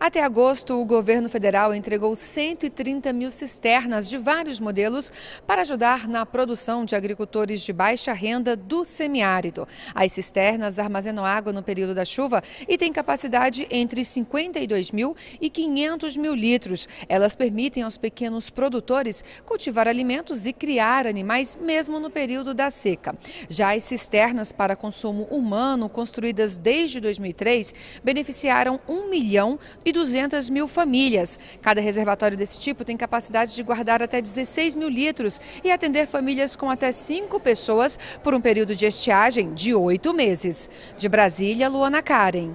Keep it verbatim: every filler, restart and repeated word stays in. Até agosto, o governo federal entregou cento e trinta mil cisternas de vários modelos para ajudar na produção de agricultores de baixa renda do semiárido. As cisternas armazenam água no período da chuva e têm capacidade entre cinquenta e dois mil e quinhentos mil litros. Elas permitem aos pequenos produtores cultivar alimentos e criar animais mesmo no período da seca. Já as cisternas para consumo humano, construídas desde dois mil e três, beneficiaram um milhão e duzentas mil famílias. Cada reservatório desse tipo tem capacidade de guardar até dezesseis mil litros e atender famílias com até cinco pessoas por um período de estiagem de oito meses. De Brasília, Luana Karen.